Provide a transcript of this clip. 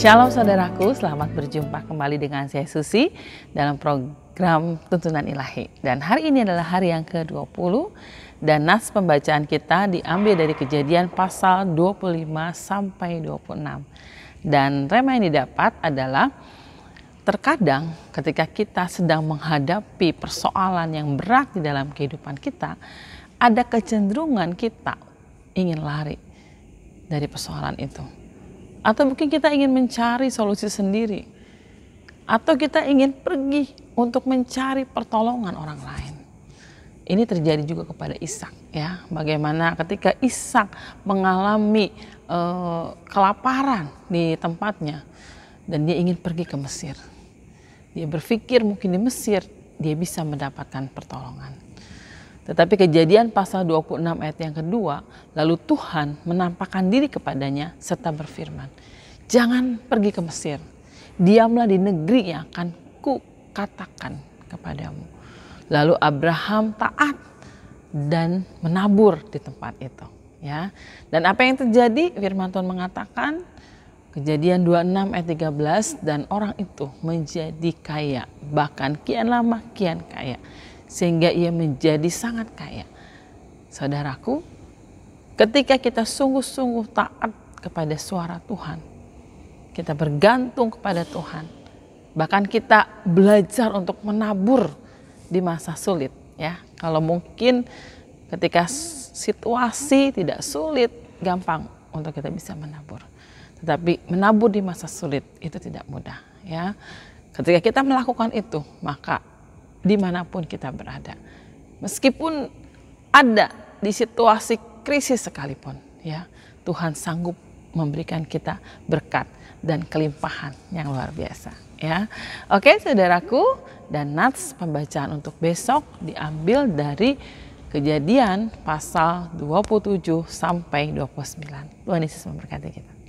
Shalom saudaraku, selamat berjumpa kembali dengan saya Susi dalam program Tuntunan Ilahi. Dan hari ini adalah hari yang ke-20 dan nas pembacaan kita diambil dari Kejadian pasal 25 sampai 26. Dan rema yang didapat adalah terkadang ketika kita sedang menghadapi persoalan yang berat di dalam kehidupan kita, ada kecenderungan kita ingin lari dari persoalan itu. Atau mungkin kita ingin mencari solusi sendiri. Atau kita ingin pergi untuk mencari pertolongan orang lain. Ini terjadi juga kepada Ishak, ya. Bagaimana ketika Ishak mengalami kelaparan di tempatnya. Dan dia ingin pergi ke Mesir. Dia berpikir mungkin di Mesir dia bisa mendapatkan pertolongan. Tetapi Kejadian pasal 26 ayat yang kedua, lalu Tuhan menampakkan diri kepadanya serta berfirman, "Jangan pergi ke Mesir, diamlah di negeri yang akan kukatakan kepadamu." Lalu Abraham taat dan menabur di tempat itu. Ya. Dan apa yang terjadi? Firman Tuhan mengatakan, Kejadian 26 ayat 13, dan orang itu menjadi kaya, bahkan kian lama kian kaya, sehingga ia menjadi sangat kaya. Saudaraku, ketika kita sungguh-sungguh taat kepada suara Tuhan, kita bergantung kepada Tuhan, bahkan kita belajar untuk menabur di masa sulit. Ya, kalau mungkin ketika situasi tidak sulit, gampang untuk kita bisa menabur. Tetapi menabur di masa sulit itu tidak mudah. Ya, ketika kita melakukan itu, maka dimanapun kita berada, meskipun ada di situasi krisis sekalipun, ya, Tuhan sanggup memberikan kita berkat dan kelimpahan yang luar biasa, ya. Oke saudaraku, dan nats pembacaan untuk besok diambil dari Kejadian pasal 27 sampai 29. Tuhan Yesus memberkati kita.